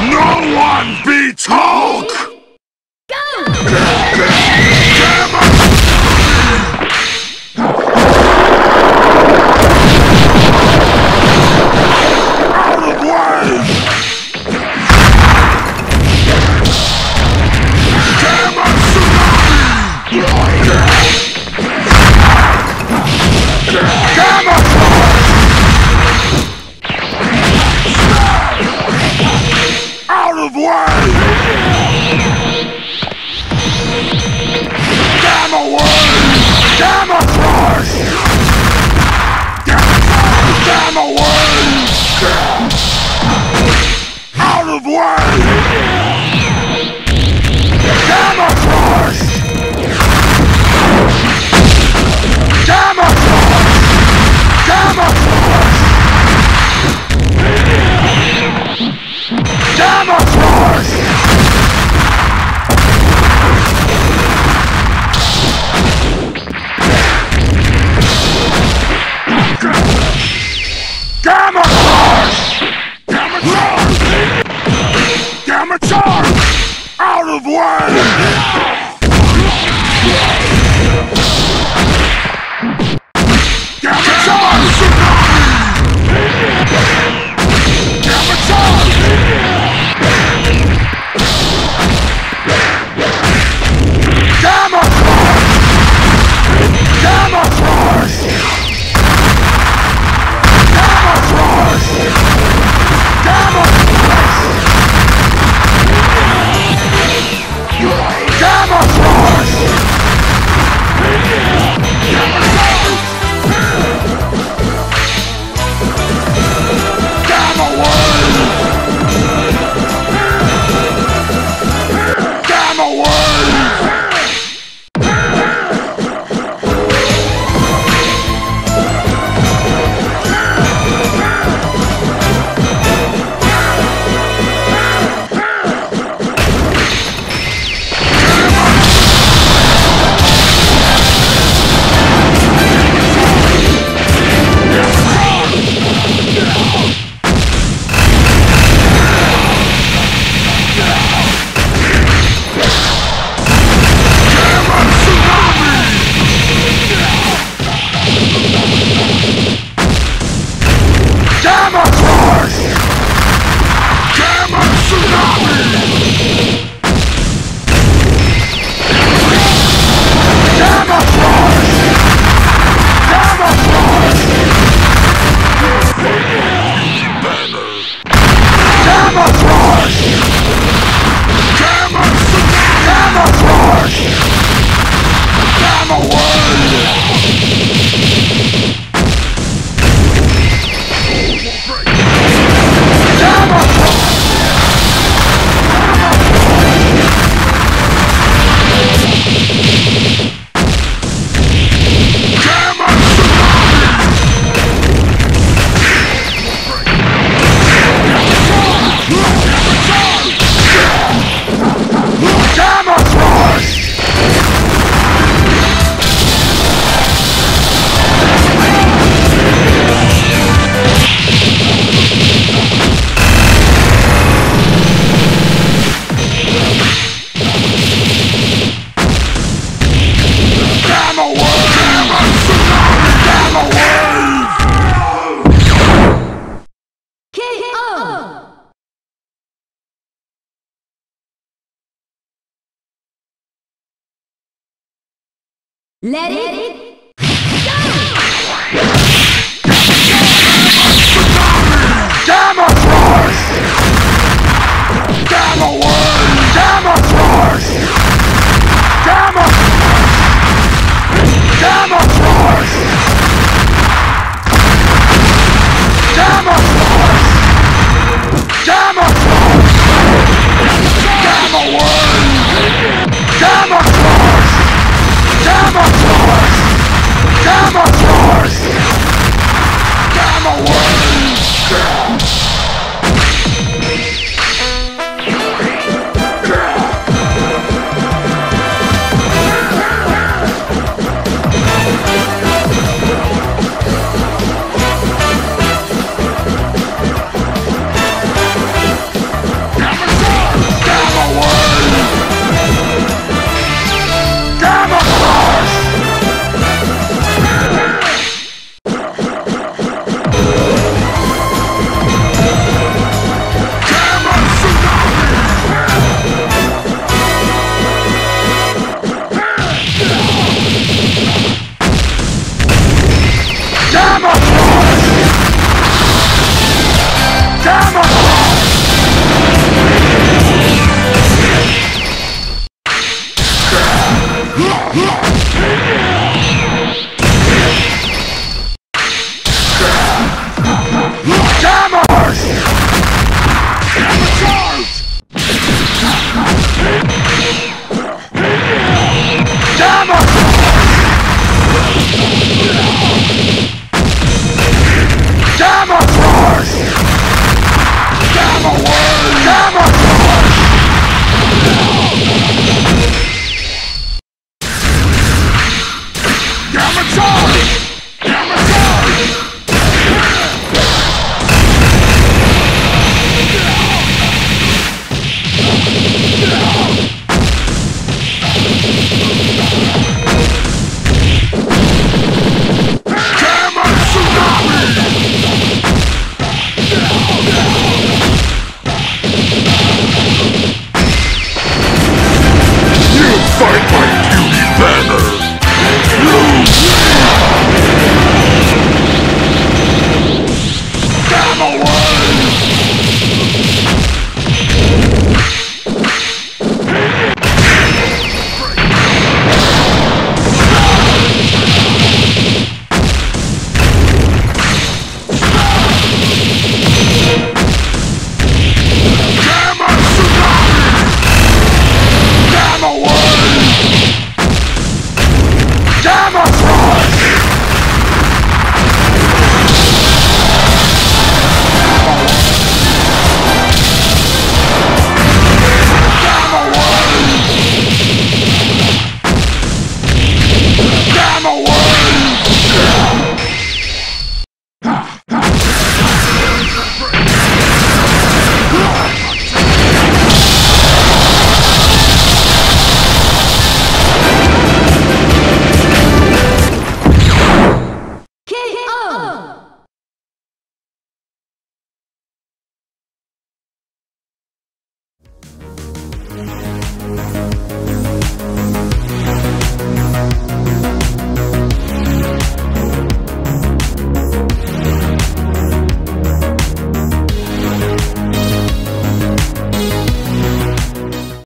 No one beats Hulk! Let it